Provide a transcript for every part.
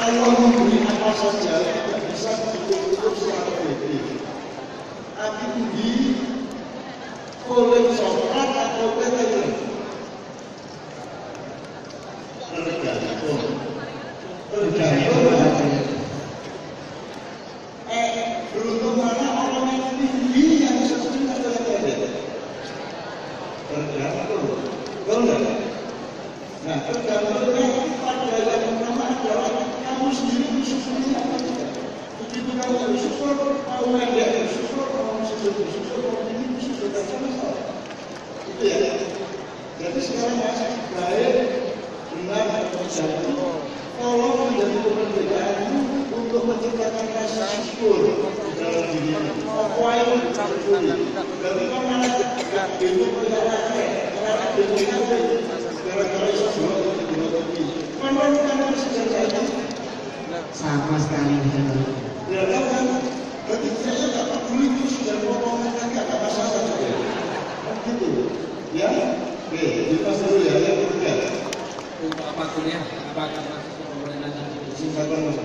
Kalau memberi apa saja tidak bisa ditutup secara politik. Tapi di kolej Sokrat atau PTN tergantung. Beruntung mana orang yang tinggi yang sesuai atau yang tidak? Tergantung. Betul nggak? Nah, tergantungnya pada yang pertama adalah kamu sendiri bersyukurnya apa tidak. Begitu kamu bersyukur, kamu tidak bersyukur, kamu sendiri bersyukur, kamu ini bersyukur saja masalah. Itu ya. Jadi sekarang masih baik benar atau salah. Tolong menjadi pemberitaanmu untuk menciptakan rasa syukur dalam dirimu. Apa yang bersyukuri? Berarti kamu malah tidak bingung berlaku, karena bingung berlaku. Gara-gara sebuah teknologi, mana-mana sejarahnya sama sekali tidak ada kan? Berarti saya tak peduli itu sudah ngomong tidak ada masalah saja. Begitu, ya? Oke, lepas dulu ya, yang ketiga. Untuk apa kuliah? Apakah masih boleh nanya? Silakan mas.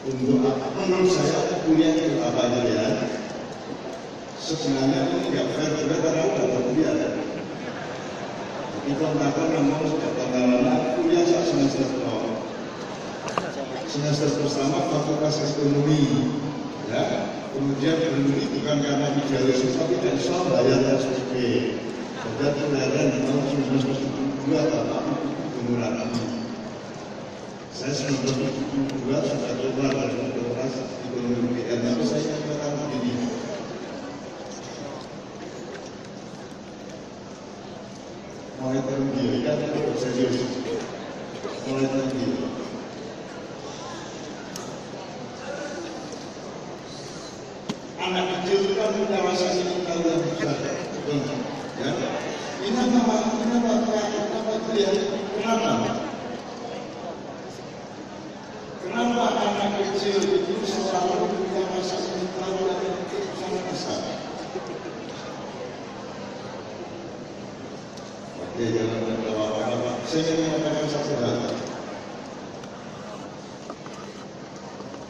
Untuk apa? Menurut saya kuliah itu apa ya? Sebenarnya itu tidak benar-benar karena sudah terkuliah. Tapi kontakkan memang sudah tanggalan kuliah saat semester pertama. Semester pertama fakultas ekonomi, ya. Kemudian ekonomi bukan karena bicara susah tidak susah bayar SPP. Kemudian kendaraan memang semester kedua tanpa pengurangan. Saya 1972 sudah coba dalam kelas ekonomi UGM, tapi saya yang pertama ini. Mulai terbiasa, kan itu serius. Mulai terbiasa. Anak kecil kan punya rasa ingin tahu yang besar, ya. Kenapa kuliah? Kenapa? Kenapa anak kecil itu selalu punya rasa ingin tahu dan sangat besar? Oke, jangan berkata-kata Pak. Saya ingin mengatakan satu hal.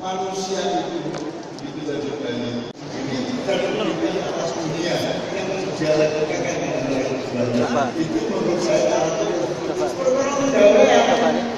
Manusia itu dari banyak ini terdiri atas dunia yang berjalan ke kakak. Itu menurut saya arti perkara mendawaikan.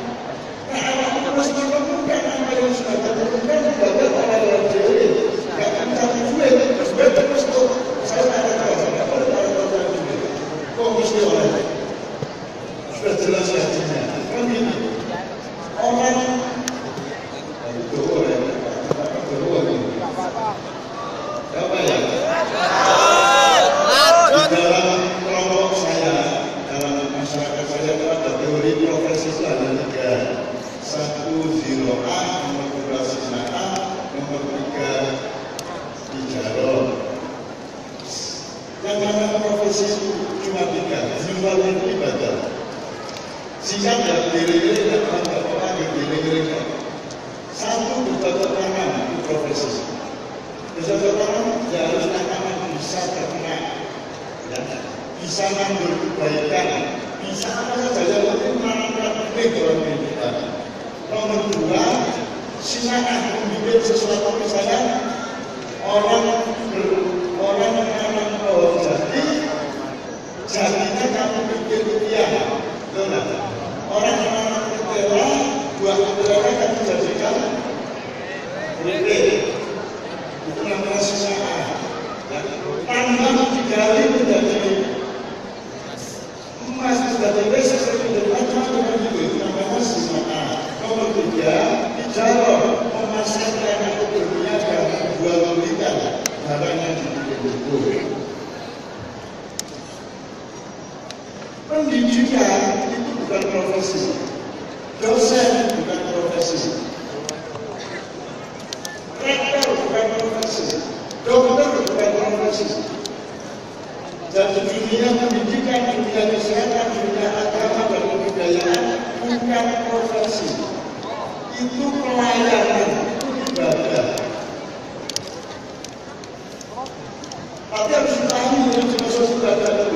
Nah, tapi harus ditanggung dengan jenis-jenis berada-ada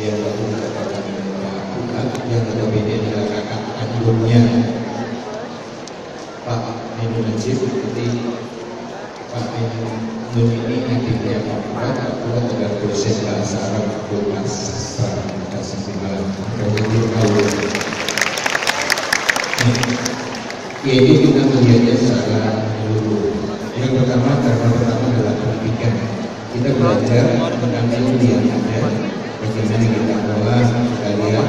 dia lalu katakan bahwa aku anak yang ada bedanya kakak kandungnya Pak Amin seperti Pak Amin ini adiknya Pak Amin adalah dosen bahasa Arab Fakultas Sastra Kesimpulan ini kita melihatnya secara dulu. Yang pertama, karena adalah pendidikan. Kita belajar tentang ilmu yang ada, bagaimana kita olah, kita lihat,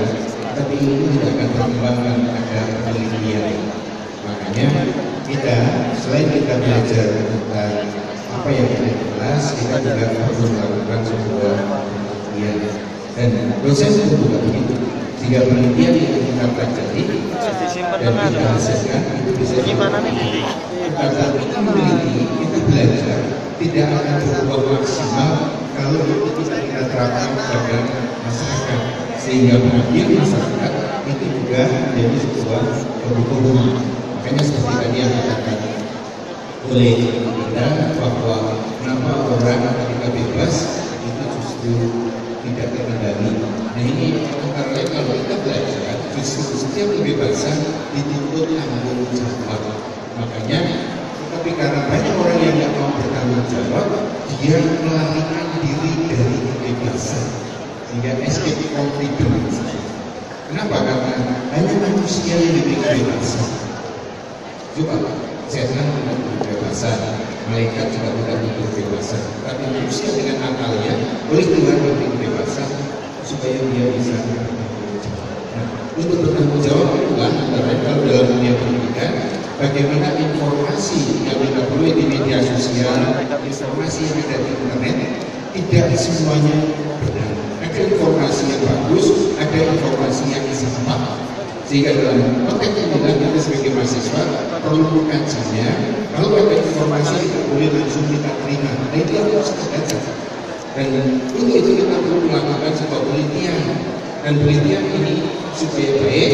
tapi ini tidak akan berkembangkan pada penelitian. Makanya kita selain kita belajar tentang apa yang ada di kelas, kita juga harus melakukan sebuah penelitian. Dan proses itu juga begitu. Jika penelitian yang kita pelajari dan kita hasilkan, itu bisa kalau kita meneliti, kita belajar tidak akan berbuah maksimal kalau itu tidak kita terapkan kepada masyarakat, sehingga mengakhir masyarakat itu juga menjadi sebuah produk. Makanya seperti tadi yang dikatakan oleh kita bahwa kenapa orang ketika bebas itu justru tidak terkendali. Nah ini karena kalau kita belajar justru setiap kebebasan dituntut tanggung jawab. Makanya, tapi karena banyak orang yang tidak mau bertanggung jawab, dia melarikan diri dari kebebasan sehingga escape from freedom. Kenapa? Karena banyak manusia yang lebih kebebasan. Coba, setan tidak kebebasan, malaikat juga tidak kebebasan, tapi manusia dengan akalnya oleh Tuhan memberi kebebasan supaya dia bisa bertanggung jawab. Nah, untuk bertanggung jawab Tuhan antara dalam dunia pendidikan. Bagaimana informasi yang kita peroleh di media sosial, informasi yang ada di internet, tidak semuanya benar. Ada informasi yang bagus, ada informasi yang salah. Sehingga dalam konteks inilah kita sebagai mahasiswa perlu mengkajinya. Kalau ada informasi tidak boleh langsung kita terima, nah itu harus kita kaji. Dan untuk itu kita perlu melakukan sebuah penelitian. Dan penelitian ini supaya baik,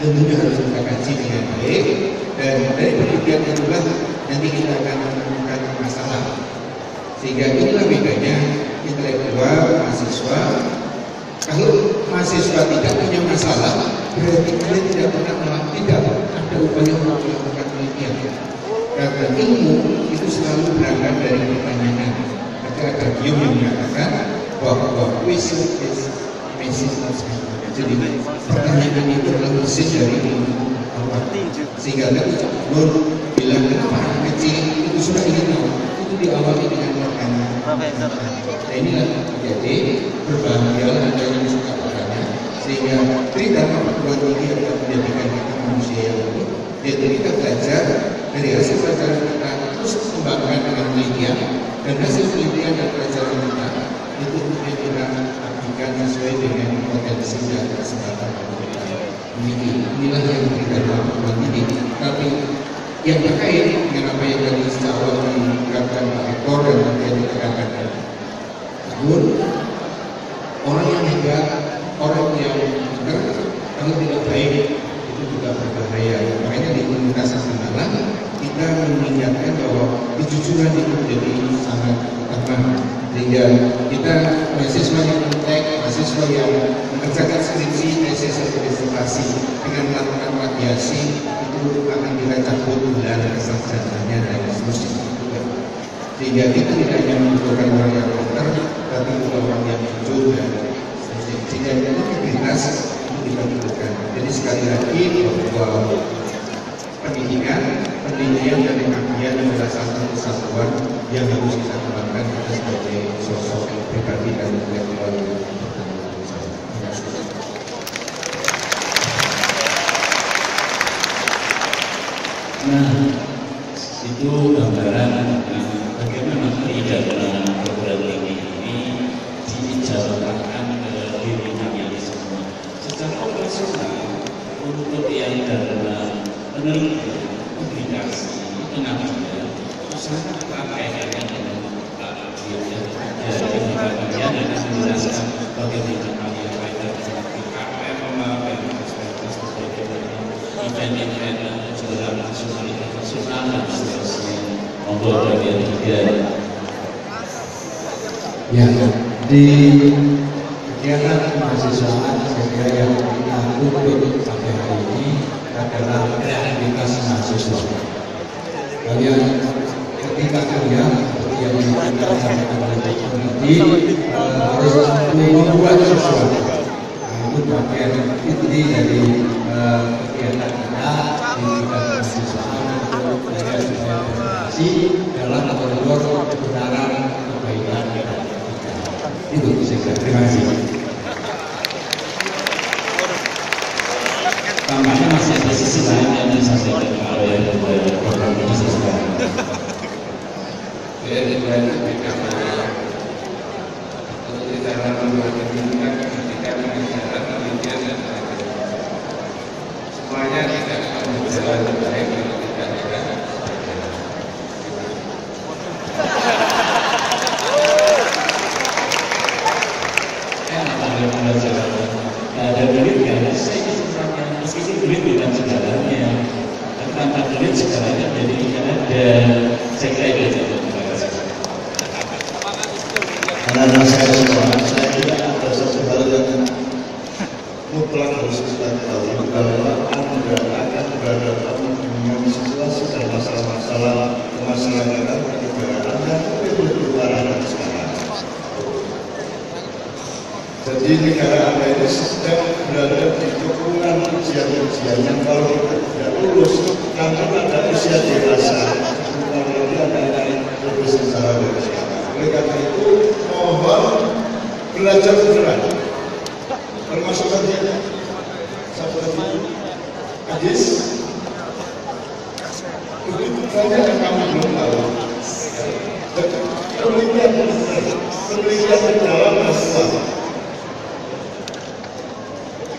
tentunya harus kita kaji dengan baik. Dan dari penelitian itulah nanti kita akan menemukan masalah. Sehingga inilah bedanya intelektual, mahasiswa. Kalau mahasiswa tidak punya masalah, berarti kalian tidak pernah ada upaya untuk melakukan penelitian. Karena ilmu itu selalu berangkat dari pertanyaan. Ada Guillaume yang mengatakan bahwa question is message of speech. Jadi pertanyaan itu adalah mesin dari otak. Sehingga Nur bilang kenapa anak kecil itu sudah ingin tahu, itu diawali dengan pertanyaan. Nah inilah jadi berbahagialah ada yang suka bertanya, sehingga tidak membuat ini akan menjadikan kita manusia yang baik. Jadi kita belajar dari hasil pelajaran kita terus kembangkan dengan penelitian, dan hasil penelitian dan pelajaran kita itu kemudian kita aplikasikan sesuai dengan potensi dan kesempatan kita. Inilah yang kita lakukan ini. Tapi yang terkait dengan apa yang tadi secara dikatakan Pak Eko dan yang dikatakan namun orang yang hebat, orang yang benar, kalau tidak baik itu juga berbahaya. Makanya di komunitas agama kita mengingatkan bahwa kejujuran itu menjadi sangat utama. Sehingga kita mahasiswa yang mentek, mahasiswa yang mengerjakan skripsi, tesis, disertasi dengan melakukan radiasi itu akan kita cabut bulan sarjananya dan seterusnya. Sehingga kita tidak hanya membutuhkan orang yang pintar, tapi juga orang yang jujur dan seterusnya. Sehingga integritas itu kita butuhkan. Jadi sekali lagi bahwa pendidikan dari kalian adalah satu kesatuan yang harus kita kembangkan sebagai sosok pribadi dan intelektual. Nah, itu gambaran bagaimana pendidikan program ini dijalankan ke diri kalian semua. Secara operasional untuk yang dalam penelitian, publikasi, pengambilan, sangat pakaian dengan Pak Amin dari bagian dan menjelaskan bagaimana kalian layak seperti KPM, memakai perspektif sebagai event-event secara nasional, internasional dan seterusnya. Monggo kalian juga. Ya, di kegiatan kemahasiswaan sehingga yang kita tuntut sampai hari ini adalah kreativitas mahasiswa. Kalian ketika kerja yang dikatakan harus membuat sesuatu. Itu bagian inti dari kegiatan kita di kemahasiswaan untuk sosialisasi dalam koridor kebenaran kebaikan kita. Itu singkat. Terima kasih. Tampaknya masih ada sisi lain yang disampaikan oleh program ini sesuai. Saya tidak ketika mengajar penelitian dan semuanya tidak akan berjalan baik kalau tidak ada. Ada duit ya, saya kesusahan meskipun duit bukan segalanya, tapi tanpa duit segalanya jadi tidak ada. Saya kira itu saja. Terima kasih. Anak-anak saya semua, saya juga ada sesuatu yang mutlak harus kita tahu bahwa Anda akan berada dengan situasi dan masalah-masalah kemasyarakatan keberadaan dan keberadaan sekarang. Jadi negara Anda ini sedang berada di kepungan usia-usia yang kalau kita tidak lulus, nanti ada usia dewasa. Bukan lagi anak-anak yang lulus secara dewasa. Oleh karena itu, mohon belajar beneran. Termasuk kajiannya. Seperti hadis. Begitu banyak yang kamu belum tahu. Penelitian dalam masalah.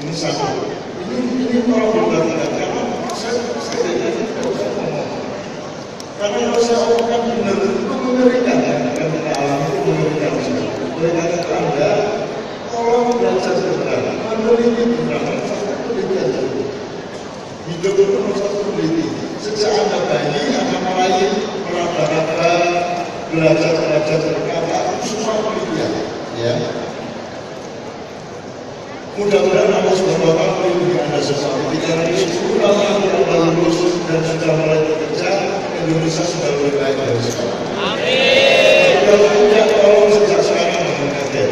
Ini satu. Ini kalau benar-benar karena saya tidak bisa ngomong. Karena kalau saya omongkan benar itu mengerikan ya, dan alam itu mengerikan. Oleh karena itu Anda tolong belajar benar, meneliti benar, satu penelitian itu. Hidup itu satu peneliti. Sejak Anda bayi, Anda mulai meraba-raba belajar berkata semua penelitian, ya. Mudah-mudahan Allah SWT melindungi Anda semua. Karena seluruh ulama yang lulus dan sudah mulai bekerja, Indonesia sudah lebih baik dari sekarang. Amin. Mudah-mudahan tolong sejak sekarang mengatakan.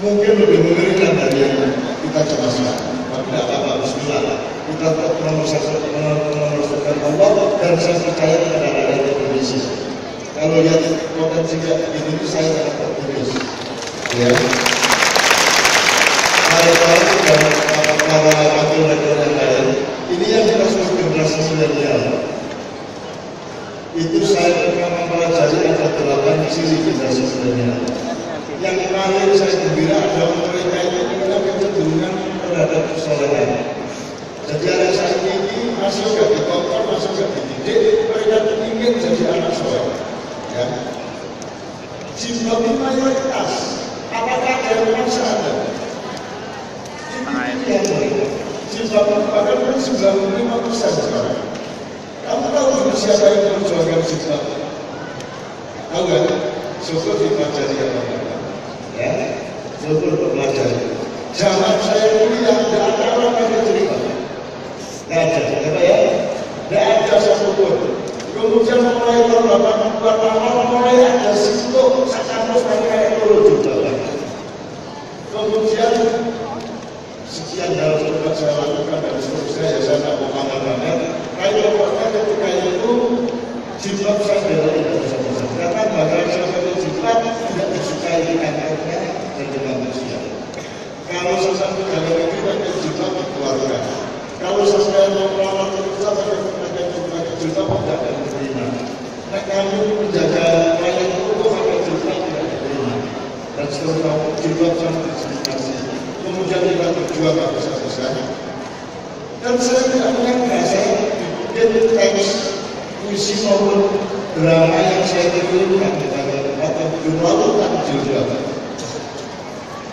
Mungkin lebih mengerikan dari yang kita coba sekarang. Tapi tidak apa-apa, bismillah. Kita tetap meneruskan Allah dan saya percaya kepada rakyat Indonesia. Kalau lihat potensi itu saya sangat optimis. Ya. Ini yang kasus generasi milenial. Itu saya pernah mempelajari ada 8 sisi generasi milenial. Yang paling saya gembira adalah mereka yang punya kecenderungan terhadap kesolehan. Jadi anak saya ini masih tidak ditotor, masih tidak dididik, mereka ingin jadi anak soleh. Ya. Jika mayoritas, apakah ada yang masih ada? Iya, simpanan pakan pun 95% sekarang. Kamu tahu siapa yang memperjuangkan simpanan? Tahu kan? Syukur dipelajari yang mana? Ya, syukur dipelajari. Zaman saya dulu yang tidak ada orang yang terima. Tidak ada, kenapa ya? Tidak ada satupun. Kemudian mulai tahun 1984 mulai ada situ sekarang mereka turun juga. Kemudian sekian hal sudah saya lakukan dan seterusnya ya saya tak mau panggil-panggil tapi pokoknya ketika itu jiplak saya bela itu bersama-sama karena bakal sesuatu jiplak tidak disukai di kantornya dan dengan manusia kalau sesuatu dalam negeri pakai jiplak keluarga kalau sesuai mau melamar keputusan pakai jiplak tidak akan diterima nah kami menjaga rakyat itu pakai jiplak tidak diterima dan seterusnya jiplak sangat disertasi kemudian kita berjuang besar-besarnya dan saya tidak menganggap saya bikin teks puisi maupun drama yang saya terlihat atau jumlah itu tak jilbab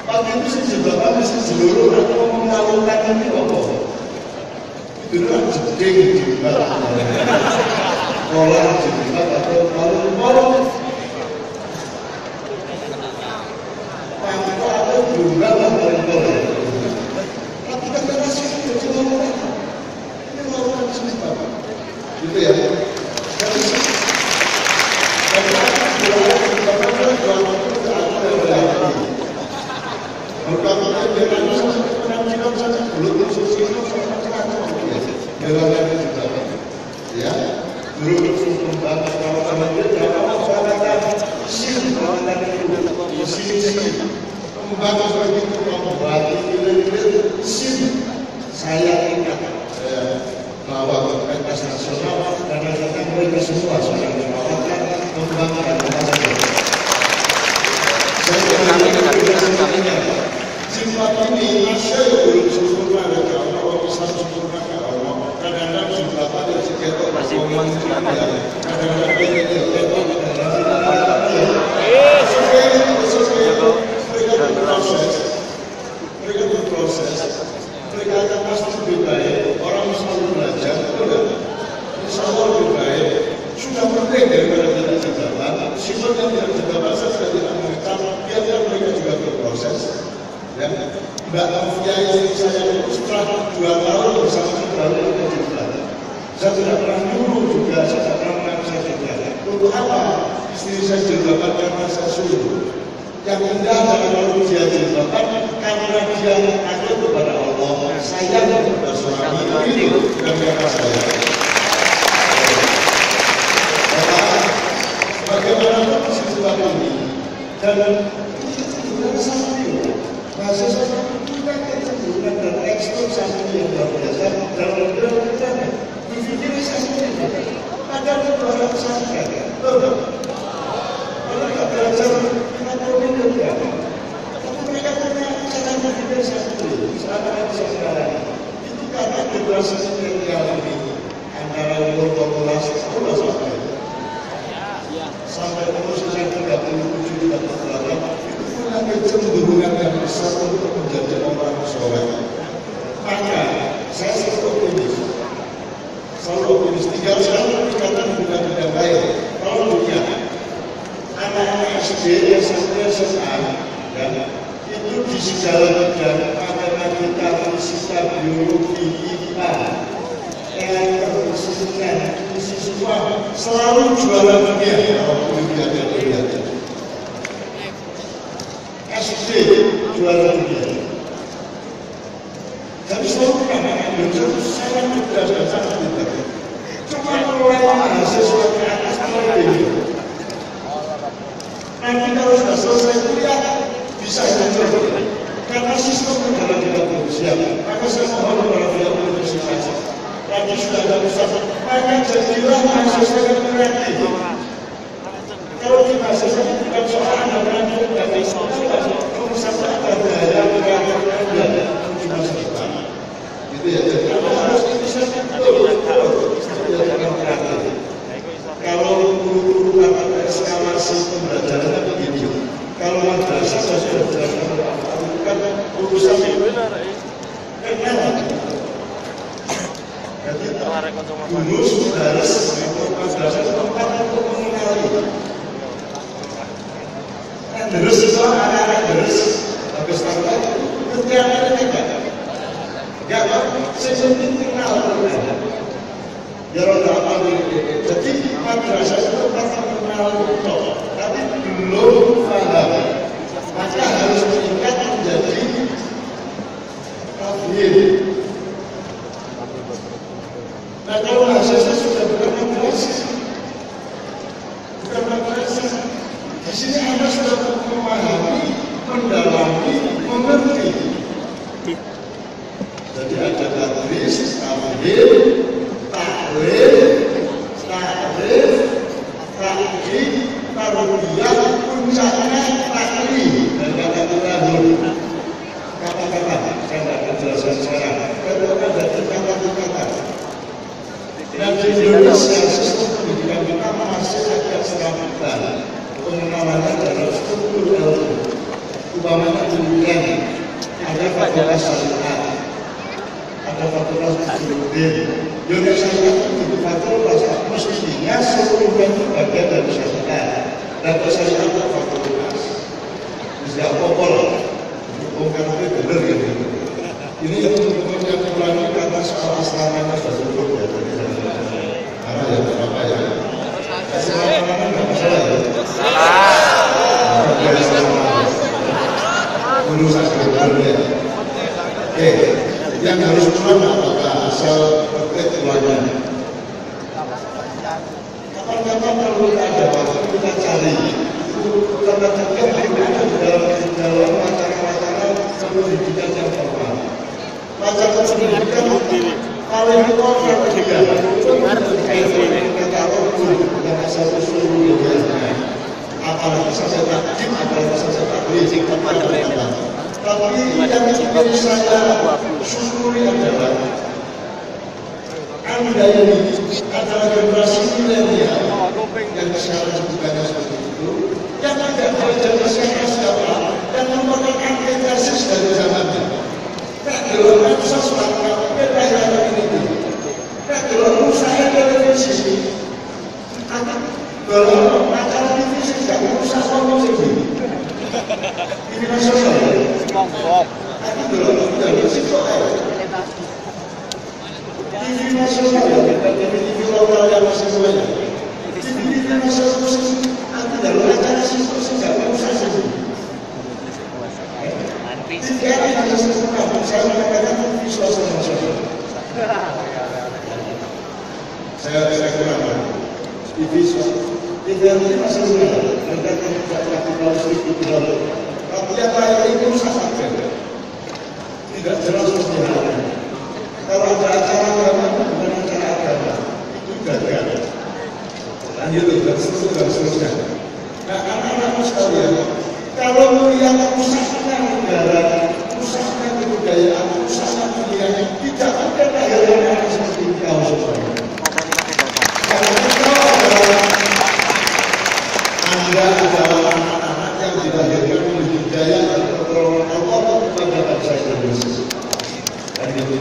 pagi itu si jilbabnya masih seluruh atau mengalurkan ini apa? Itu kan jeding jilbab kolam jilbab atau kalung-kalung Bukan menetapkan pimpinan dalam rancangan-rancangan pendidikan yang formal. Rancangan pendidikan paling utama yang terkait dengan calon guru yang asal usul Indonesia. Apalagi saya takdim, apalagi saya takdir kepada mereka. Tapi yang ingin saya syukuri adalah Anda ini adalah generasi milenial yang secara bukannya seperti itu, yang tidak belajar siapa-siapa, yang merupakan antitesis dari zamannya. Tidak gelongan sesuatu pelajaran ini, tidak gelongan saya dari sisi anak gelongan acara ini tidak merusak komunikasi ini nasional. Tapi gelongan dari situ TV nasional dan TV lokal yang masih banyak. TV nasional khusus atau dalam acara khusus tidak usah saja. Tidak ada yang sesungguhnya. Saya mengatakan TV swasta nasional. Saya kurang. TV swasta. TV ini masih banyak. Mereka tidak dapat melalui iklan. Tapi apa yang itu saja. Tidak jelas sebenarnya. Kalau ada acara agama, bukan acara agama, itu gagal. Lanjut dan seterusnya. Nah, anak-anakku sekalian, kalau melihat rusaknya negara, rusaknya kebudayaan, rusaknya dunia, tidak ada negara yang seperti kau semuanya. Karena kau adalah Anda adalah anak-anak yang dilahirkan oleh budaya dan pertolongan Allah kepada bangsa Indonesia.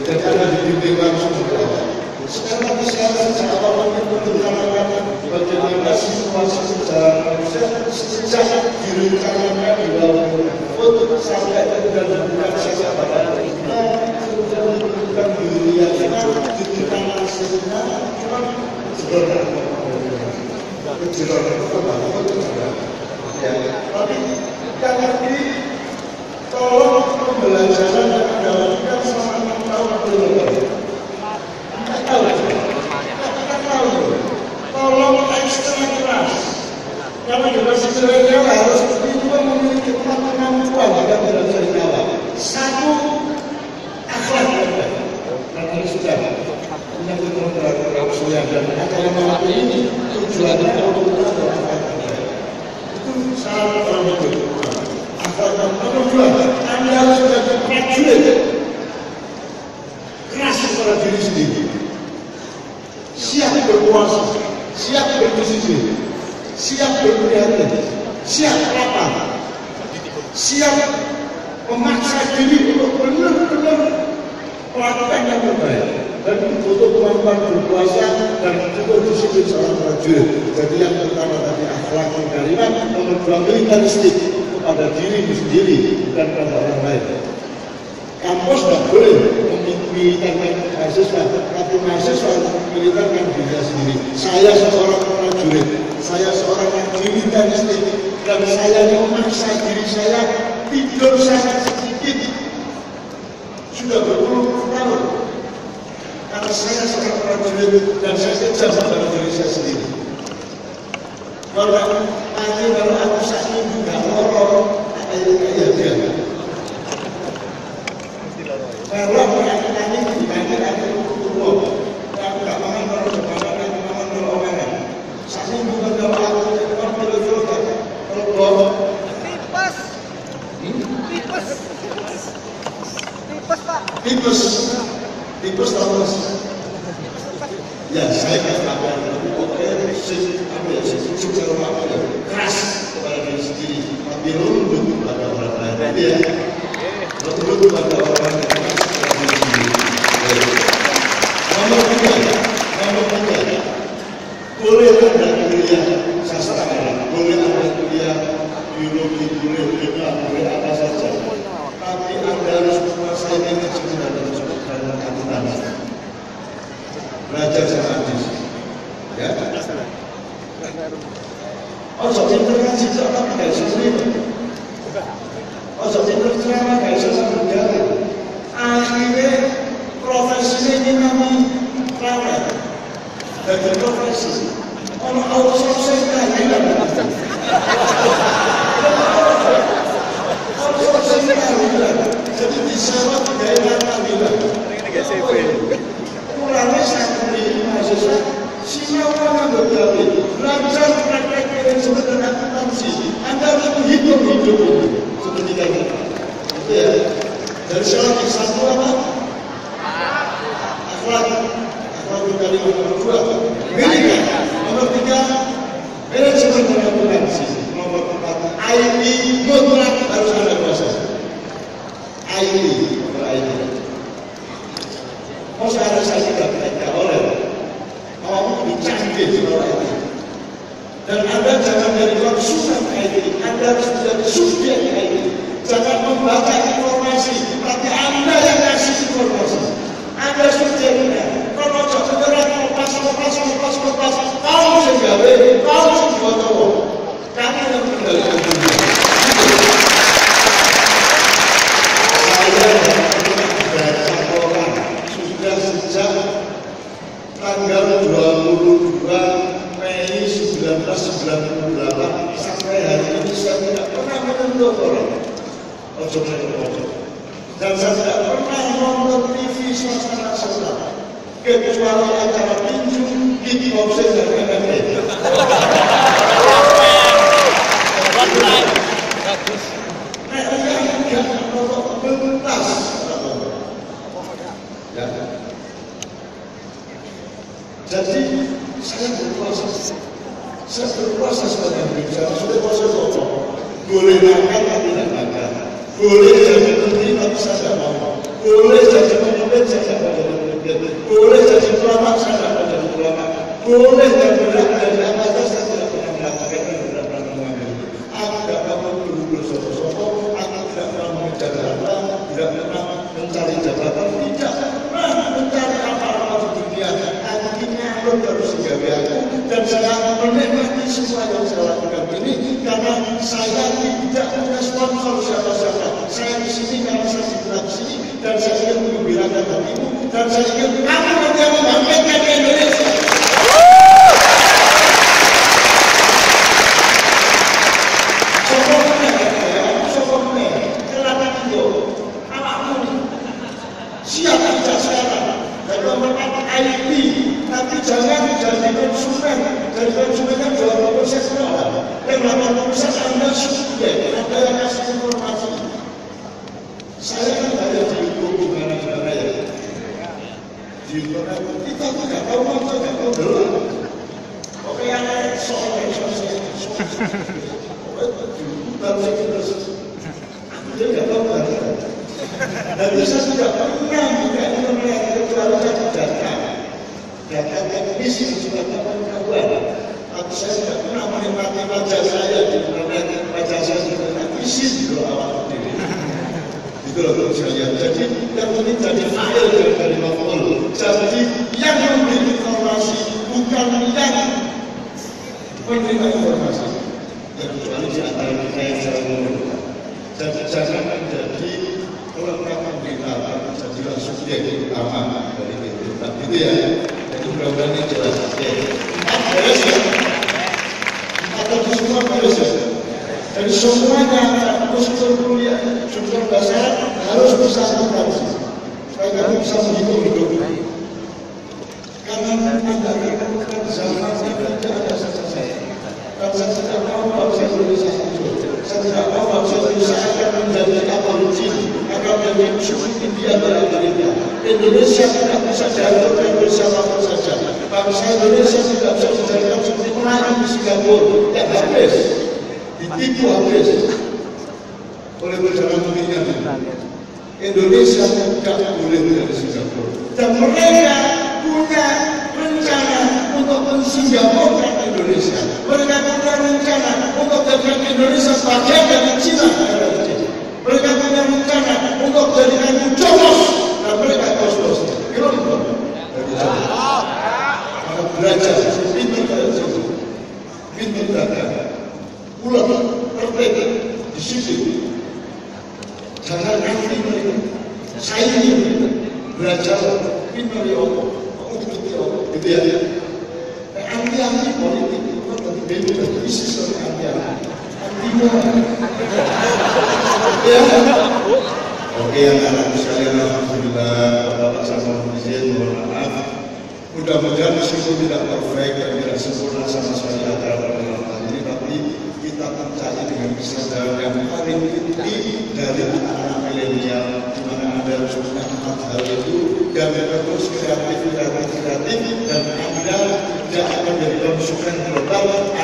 Jadi ada dibimbing langsung berkata sekarang sekarang secara awal itu mengatakan bagaimana situasi secara manusia sejak direncanakan di bawah untuk sampai terjadi bukan saja pada kita sudah menentukan diri yang ditentukan sebenarnya cuma sebenarnya kejuruan itu bangun ya tapi jangan di tolong pembelajaran yang dilakukan selama 6 tahun berlalu. Kita tahu. Tolong ekstra keras. Karena generasi milenial harus berdua memiliki kemampuan agar generasi milenial. Satu akhlak yang baik. Sudah punya keterampilan yang dan acara malam ini tujuannya untuk mengatakan itu sangat penting. Akan menunjukkan Anda harus menjadi prajurit keras kepada diri sendiri, siap berkuasa, siap berdisiplin, siap berperilaku, siap lapang, siap memaksa diri untuk benar-benar melakukan yang terbaik dan butuh kemampuan berkuasa dan butuh disiplin seorang prajurit. Jadi yang pertama tadi akhlak karimah, nomor dua militaristik pada diri sendiri dan pada orang lain. Kampus tidak boleh memiliterkan mahasiswa, tapi mahasiswa memiliterkan diri sendiri. Saya seorang prajurit, saya seorang militeristik, dan saya memaksa diri saya tidur sangat sedikit sudah berpuluh tahun. Karena saya seorang prajurit dan saya kerja pada diri saya sendiri. Kalau nanti kalau aku saat minggu gak lorong, kata itu kaya dia. Kalau aku nanti dibanding nanti aku turun, aku gak makan kalau kebakaran, aku makan kalau omeran. Saat minggu kan kalau aku cekor, kalau jolok, kalau blok. Tipes tau mas? Ya saya gak makan. Secara waktu keras kepada diri sendiri, tapi lembut kepada orang lain. Ya, lembut kepada orang lain. Nomor tiga, boleh anda kuliah sastra, boleh anda kuliah biologi, boleh kita, boleh apa saja, tapi anda harus menguasai manajemen dan manajemen akuntansi. Belajar sains, ya. Ojo pinterkan sisa tapi gak sesuai. Ojo pinter ceramah gak sesuai berjalan. Akhirnya profesinya ini namanya rawat. Dari profesi. Kalau outsourcing kan hilang. IT mutlak harus ada proses IT atau IT mau seharusnya saya tidak tega oleh awam lebih canggih soal IT dan Anda jangan dari konsumen IT, Anda harus menjadi subjek IT. Jangan membaca informasi, tapi Anda yang kasih informasi. Anda subjeknya. Kalau sebenarnya lepas, tahu segawe, tahu sebuah tahu. Kami yang mengendalikan dunia. Saya baca orang sudah sejak tanggal 22 Mei 1998 sampai hari ini saya tidak pernah menyentuh orang. Dan saya tidak pernah nonton TV swasta nasional kecuali acara tinju, kickboxing dan MMA. Jadi saya berproses dengan bicara, sudah proses apa? Boleh makan atau tidak makan, boleh jadi menteri tapi saya tidak mau, boleh jadi pemimpin saya tidak mau jadi pemimpin, boleh jadi ulama saya tidak mau jadi ulama, boleh dan benar dari atas saya tidak pernah melakukan dan tidak pernah mengambil. Aku tidak pernah berhubung sosok-sosok, aku tidak pernah mengejar jabatan, tidak pernah mencari jabatan, tidak pernah mencari apa-apa di dunia. Akhirnya aku harus menggawe aku dan saya menikmati semua yang saya lakukan ini karena saya tidak punya sponsor siapa-siapa. Saya di sini karena saya di sini dan saya ingin mengembirakan hatimu dan saya ingin kamu nanti membangkitkan Indonesia.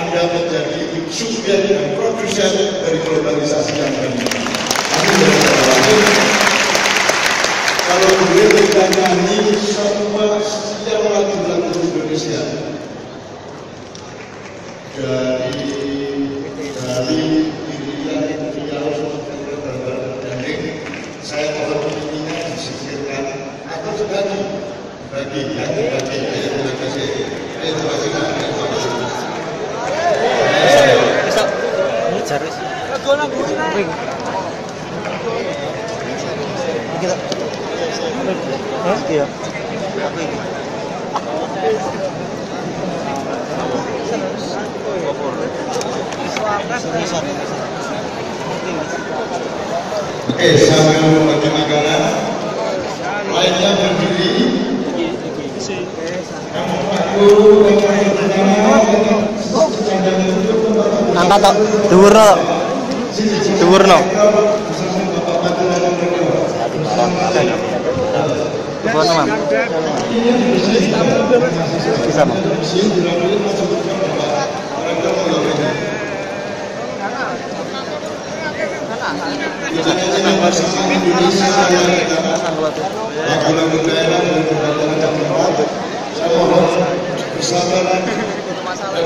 Anda menjadi subsidi dan produsen dari globalisasi yang baik. Kalau beliau menangani semua setiap lagu-lagu Indonesia dari dirinya saya mohon ini disingkirkan atau sebagai sambil membagi makanan, lainnya berdiri. Angkat tak, duwurno. Bisa mau?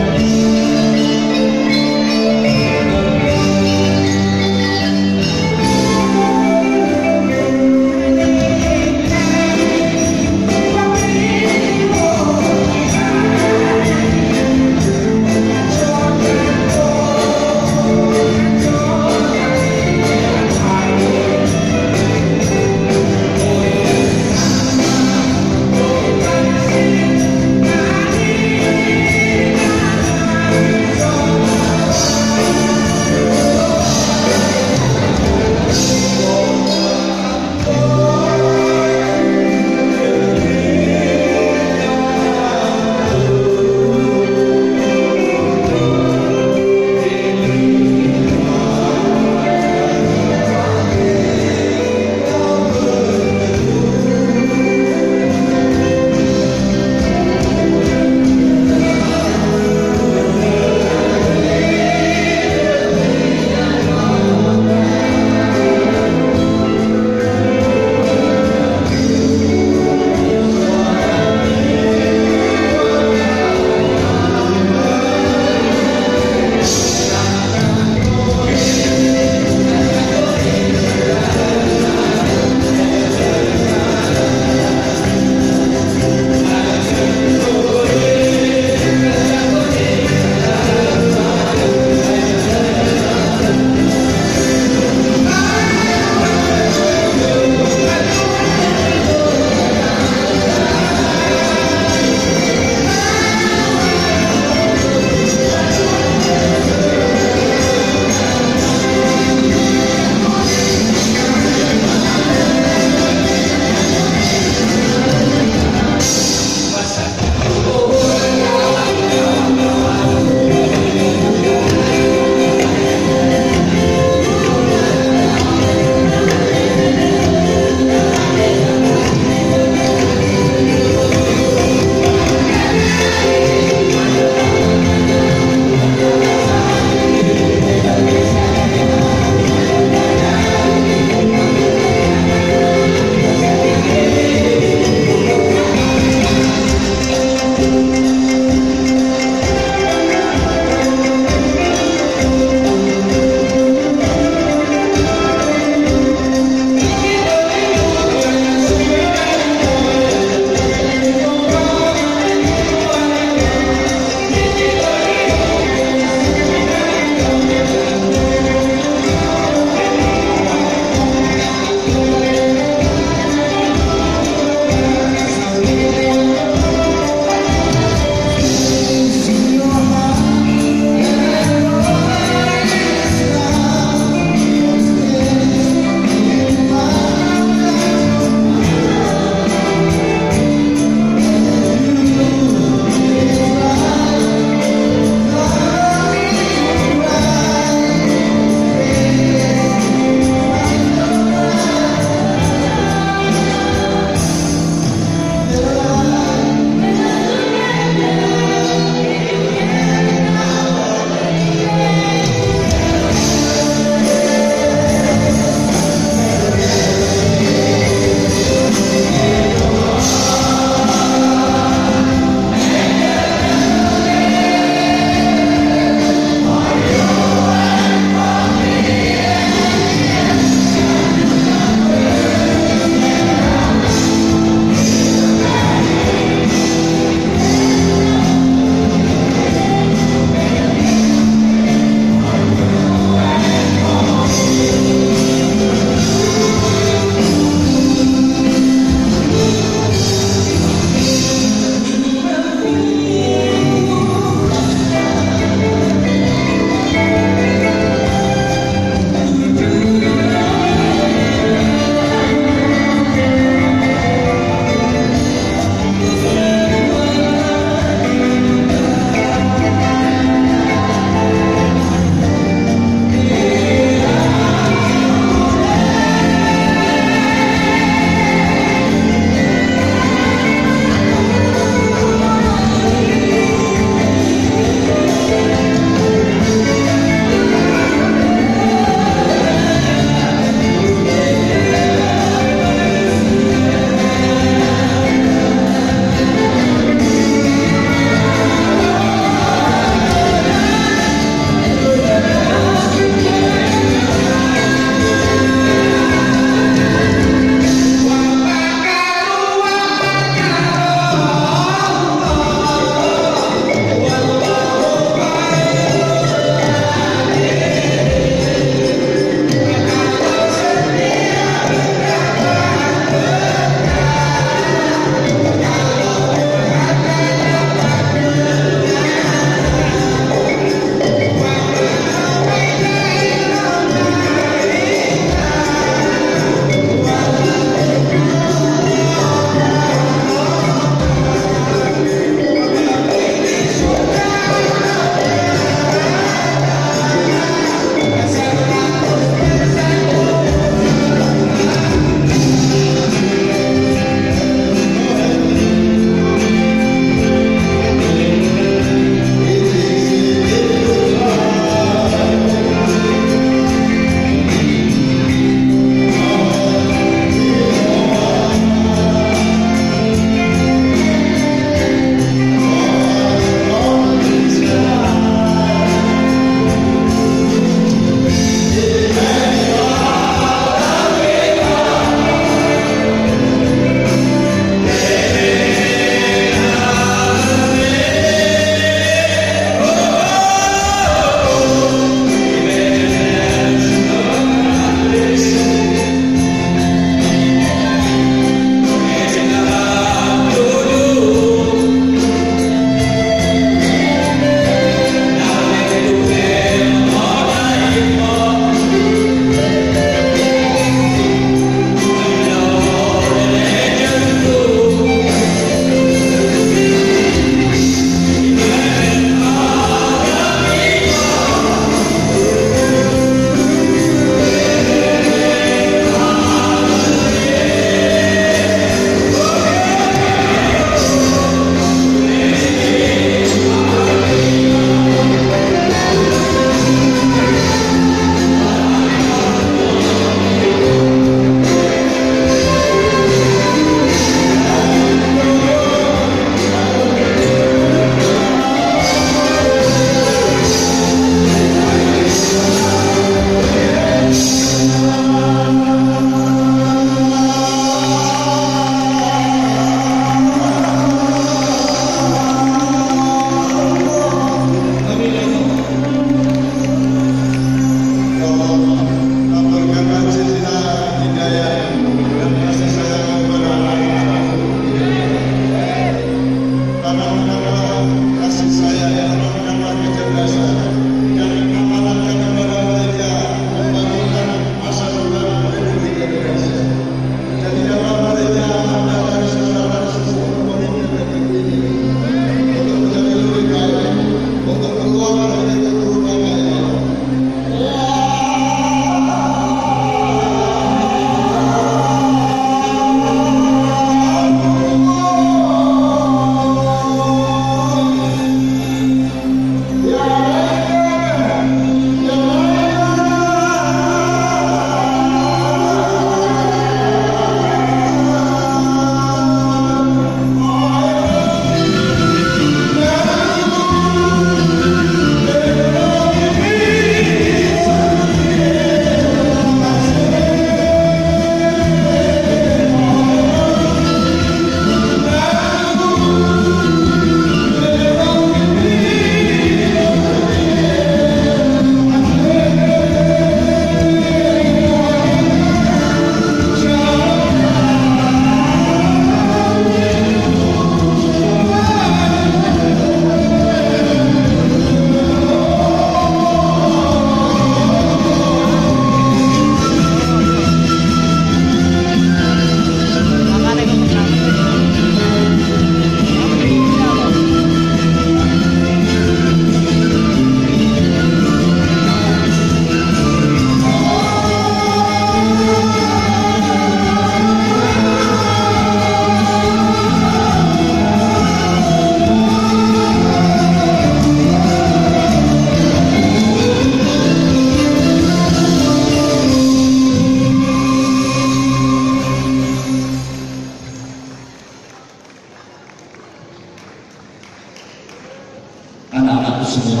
semua,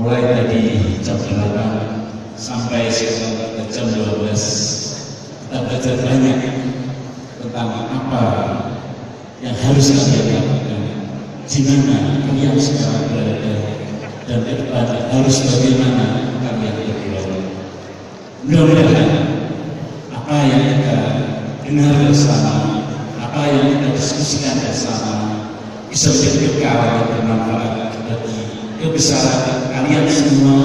mulai dari jam 8 sampai jam 12 kita belajar banyak tentang apa yang harus kita lakukan, di mana kalian sekarang berada, dan ke depan harus bagaimana kalian bergerak. Mudah-mudahan apa yang kita dengar bersama, apa yang kita diskusikan bersama, bisa menjadi perkara yang bermanfaat bagi kebesaran kalian semua,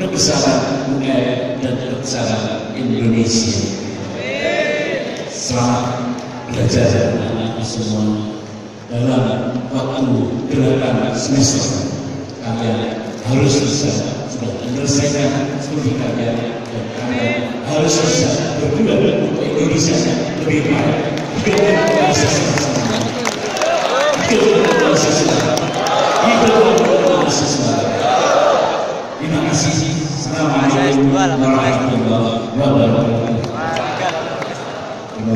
kebesaran UM dan kebesaran Indonesia. Selamat belajar anak-anak semua. Dalam waktu 8 semester kalian harus bisa sudah menyelesaikan studi kalian, dan kalian harus bisa berguna untuk Indonesia yang lebih baik. Hidup mahasiswa. Terima kasih. Assalamualaikum warahmatullahi wabarakatuh. Terima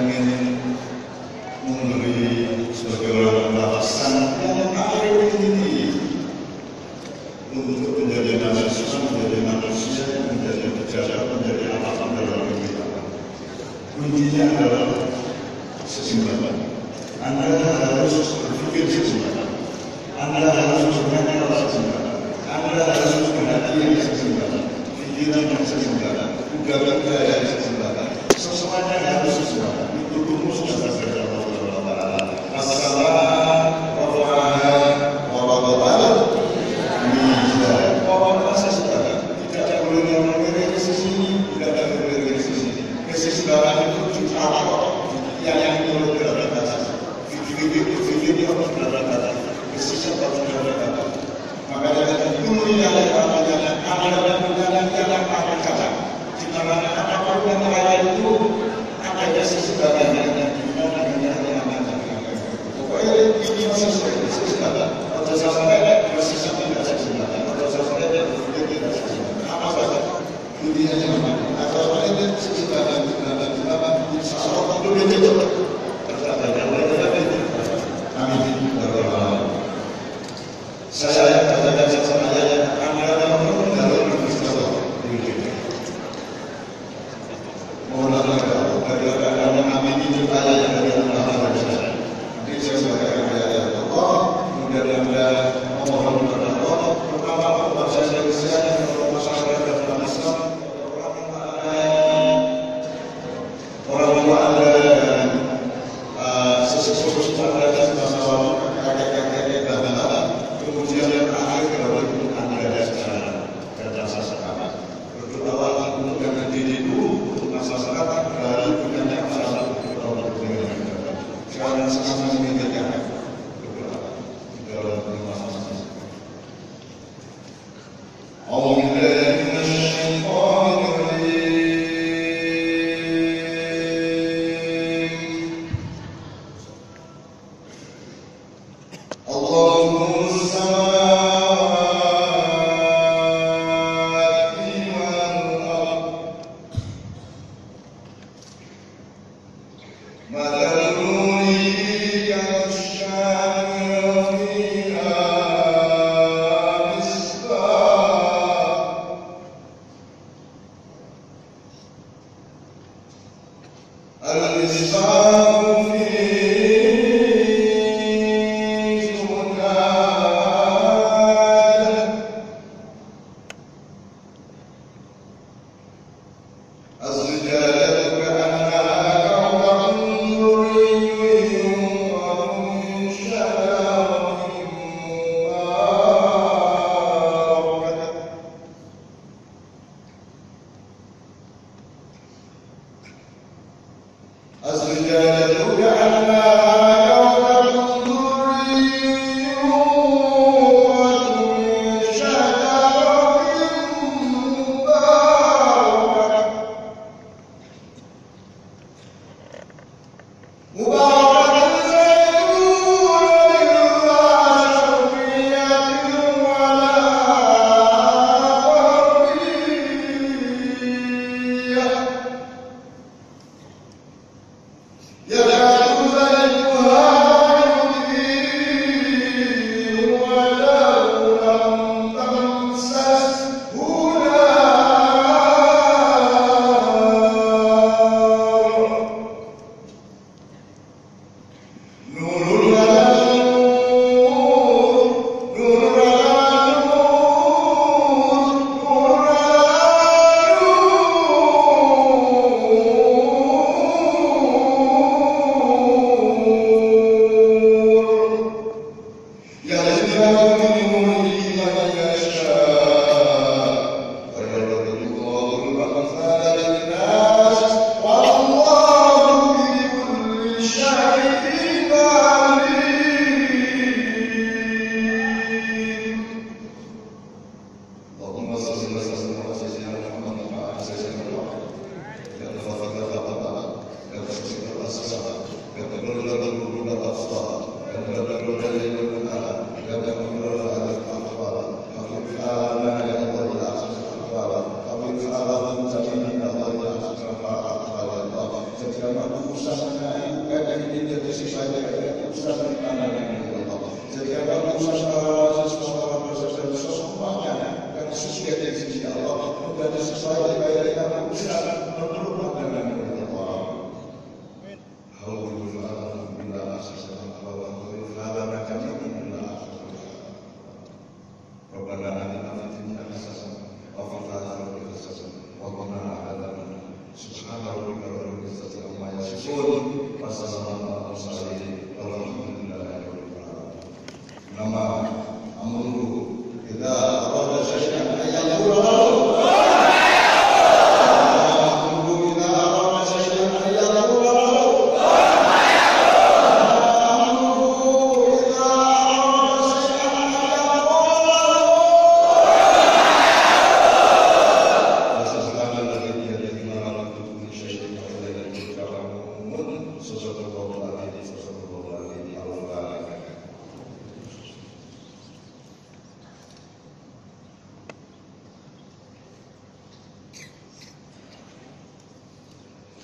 ingin memberi sebagai orang batasan yang paling tinggi untuk menjadi manusia, menjadi pejabat, menjadi alasan dalam kehidupan. Kuncinya adalah keseimbangan. Anda harus berpikir keseimbangan. Anda harus berpikir keseimbangan. Anda harus berhati yang keseimbangan. Pikiran yang keseimbangan. Udah yang keseimbangan. Semuanya harus keseimbangan. Itu rumus dasar dalam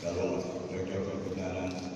Kalau mereka berkenalan